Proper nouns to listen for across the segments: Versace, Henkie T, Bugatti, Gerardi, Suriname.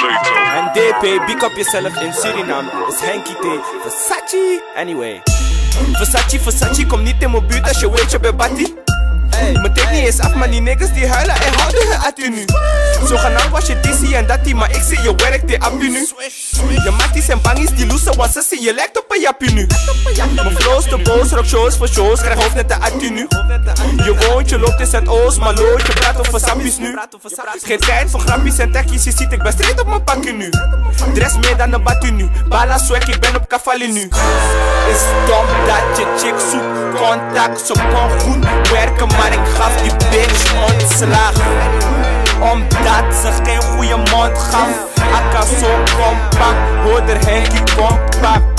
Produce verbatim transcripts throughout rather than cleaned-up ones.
En D P, pick up jezelf in Suriname. Is Henkie T, Versace, anyway. Versace, Versace, kom niet in mijn buurt als je weet je Bugatti. Mijn tape niet eens af, maar die niggas die huilen en houden hun attie nu. Zogenaamd was je D C en dattie, maar ik zie je werk de appie nu. Je matties en bangies die loesen, want ze zien je lijkt op een jappie nu. Mijn flows te boos, rock shows voor shows, krijg hoofd net de attie nu. Je woont, je loopt in Zuidoost, maar lood, je praat over sappies nu. Geen tijd voor grappies en tekkies, je ziet ik ben straight op mijn pakje nu. Dress meer dan een battie nu, bala swag, ik ben op cavali nu. Is dom dat je chick zoekt, contact, ze kon goed werken, maar ik gaf die bitch ontslag. Omdat ze geen goede mond gaf. Akka zo compact, hoor er Henkie compact.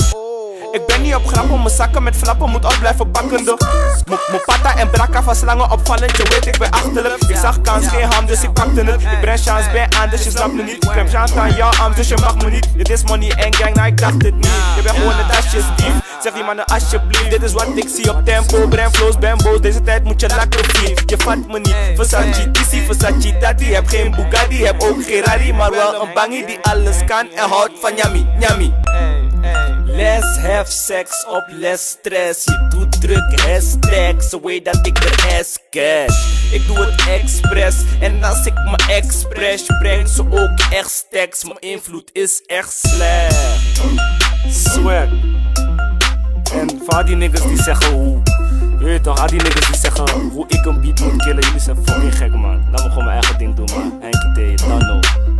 Ik ben niet op grappen, mijn zakken met flappen moet op blijven bakken. Mijn pata en brakka van slangen opvallen, je weet ik ben achterlijk. Ik zag kans, geen ham, dus ik pakte het. Ik breng chance bij anders, je snapt me niet. Ik heb chance aan jouw arm, dus je mag me niet. Dit is money en gang, nou ik dacht het niet. Je bent gewoon een asjesdief, zeg die mannen alsjeblieft. Dit is wat ik zie op tempo, breng flows, ben boos. Deze tijd moet je lakker zien, je vat me niet. Versace, T C, Versace, Tati. Heb geen Bugatti, heb ook Gerardi, maar wel een bangie die alles kan en houdt van yummy, yummy. Let's have sex op less stress. Je doet druk, hashtag. Ze weet dat ik er ass cash. Ik doe het expres. En als ik me express, breng ze ook echt stacks. Mijn invloed is echt slecht. Swag. En voor die niggas die zeggen hoe. Je weet toch, al die niggas die zeggen hoe ik een beat moet killen. Jullie zijn fucking gek, man. Laat me gewoon mijn eigen ding doen, man. Henkie T, dan ook.